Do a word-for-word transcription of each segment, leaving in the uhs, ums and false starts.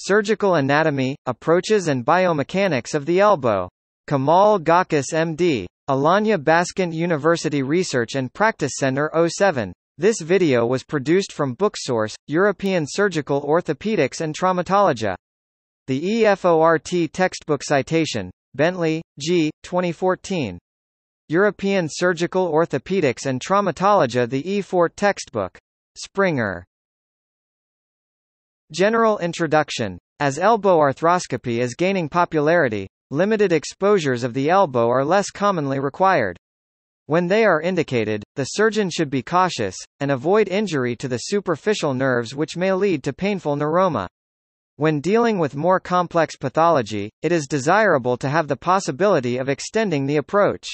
Surgical Anatomy, Approaches and Biomechanics of the Elbow. Kemal Gökçüs M D. Alanya Baskent University Research and Practice Center oh seven. This video was produced from BookSource, European Surgical Orthopedics and Traumatology. The E F O R T textbook citation, Bentley, G. twenty fourteen. European Surgical Orthopedics and Traumatology. The E F O R T textbook. Springer. General introduction. As elbow arthroscopy is gaining popularity, limited exposures of the elbow are less commonly required. When they are indicated, the surgeon should be cautious, and avoid injury to the superficial nerves which may lead to painful neuroma. When dealing with more complex pathology, it is desirable to have the possibility of extending the approach.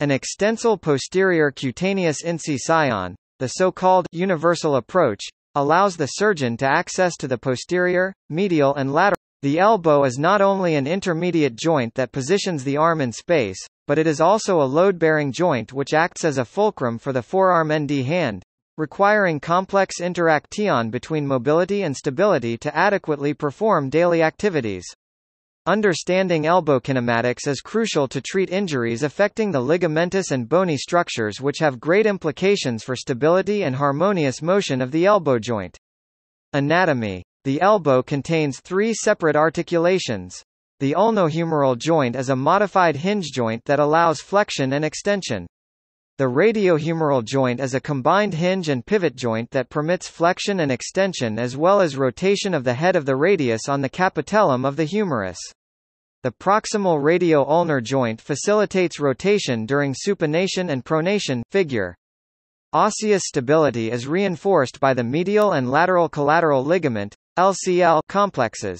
An extensile posterior cutaneous incision, the so-called universal approach, allows the surgeon to access to the posterior, medial and lateral. The elbow is not only an intermediate joint that positions the arm in space, but it is also a load-bearing joint which acts as a fulcrum for the forearm and the hand, requiring complex interaction between mobility and stability to adequately perform daily activities. Understanding elbow kinematics is crucial to treat injuries affecting the ligamentous and bony structures, which have great implications for stability and harmonious motion of the elbow joint. Anatomy. The elbow contains three separate articulations. The ulnohumeral joint is a modified hinge joint that allows flexion and extension. The radiohumeral joint is a combined hinge and pivot joint that permits flexion and extension as well as rotation of the head of the radius on the capitellum of the humerus. The proximal radio-ulnar joint facilitates rotation during supination and pronation figure. Osseous stability is reinforced by the medial and lateral collateral ligament L C L complexes.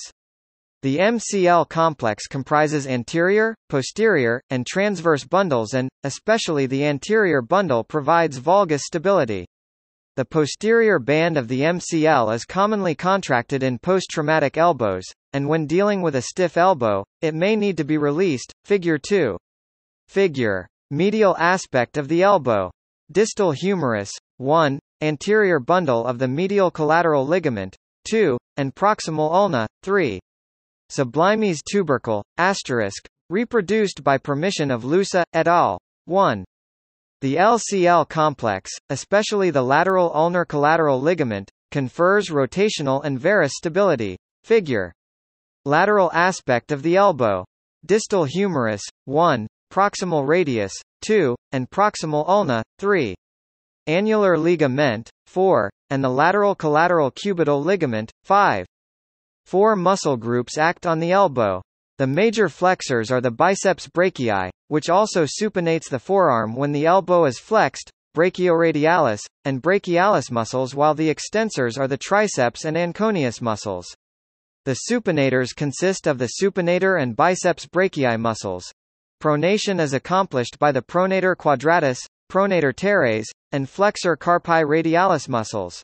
The M C L complex comprises anterior, posterior, and transverse bundles and, especially the anterior bundle, provides valgus stability. The posterior band of the M C L is commonly contracted in post-traumatic elbows, and when dealing with a stiff elbow, it may need to be released. Figure two. Figure. Medial aspect of the elbow. Distal humerus. one. Anterior bundle of the medial collateral ligament. two. And proximal ulna. three. Sublimes tubercle, asterisk, reproduced by permission of Lusa, et al. one. The L C L complex, especially the lateral ulnar collateral ligament, confers rotational and varus stability. Figure. Lateral aspect of the elbow. Distal humerus, one, proximal radius, two, and proximal ulna, three. Annular ligament, four, and the lateral collateral cubital ligament, five. Four muscle groups act on the elbow. The major flexors are the biceps brachii, which also supinates the forearm when the elbow is flexed, brachioradialis, and brachialis muscles, while the extensors are the triceps and anconeus muscles. The supinators consist of the supinator and biceps brachii muscles. Pronation is accomplished by the pronator quadratus, pronator teres, and flexor carpi radialis muscles.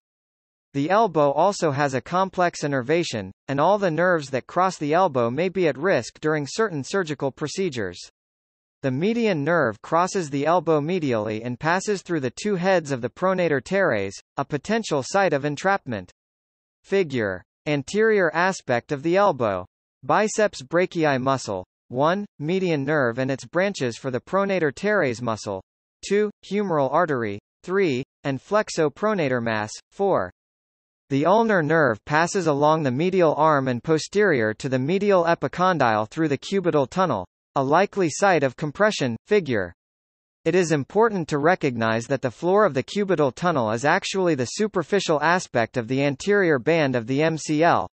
The elbow also has a complex innervation, and all the nerves that cross the elbow may be at risk during certain surgical procedures. The median nerve crosses the elbow medially and passes through the two heads of the pronator teres, a potential site of entrapment. Figure. Anterior aspect of the elbow. Biceps brachii muscle. one. Median nerve and its branches for the pronator teres muscle. two. Humeral artery. three. And flexo-pronator mass. four. The ulnar nerve passes along the medial arm and posterior to the medial epicondyle through the cubital tunnel, a likely site of compression. Figure. It is important to recognize that the floor of the cubital tunnel is actually the superficial aspect of the anterior band of the M C L.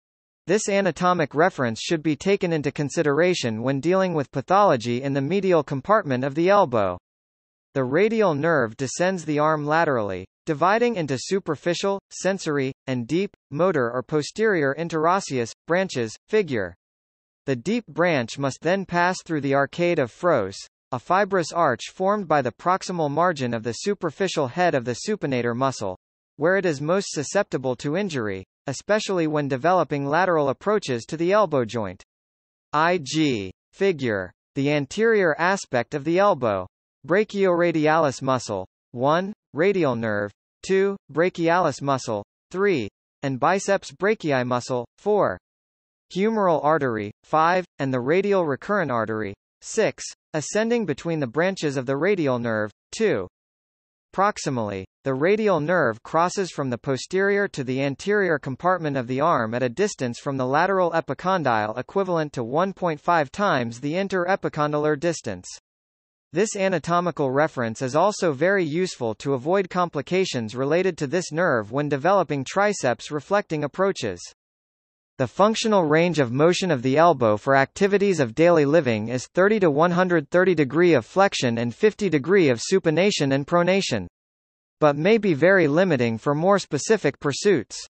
This anatomic reference should be taken into consideration when dealing with pathology in the medial compartment of the elbow. The radial nerve descends the arm laterally, dividing into superficial, sensory, and deep, motor or posterior interosseous, branches. Figure. The deep branch must then pass through the arcade of Fros, a fibrous arch formed by the proximal margin of the superficial head of the supinator muscle, where it is most susceptible to injury, especially when developing lateral approaches to the elbow joint. I G. Figure. The anterior aspect of the elbow. Brachioradialis muscle. one. Radial nerve. two. Brachialis muscle. three. And biceps brachii muscle. four. humeral artery, five, and the radial recurrent artery, six, ascending between the branches of the radial nerve, two. Proximally, the radial nerve crosses from the posterior to the anterior compartment of the arm at a distance from the lateral epicondyle equivalent to one point five times the inter-epicondylar distance. This anatomical reference is also very useful to avoid complications related to this nerve when developing triceps reflecting approaches. The functional range of motion of the elbow for activities of daily living is thirty to one hundred thirty degree of flexion and fifty degree of supination and pronation, but may be very limiting for more specific pursuits.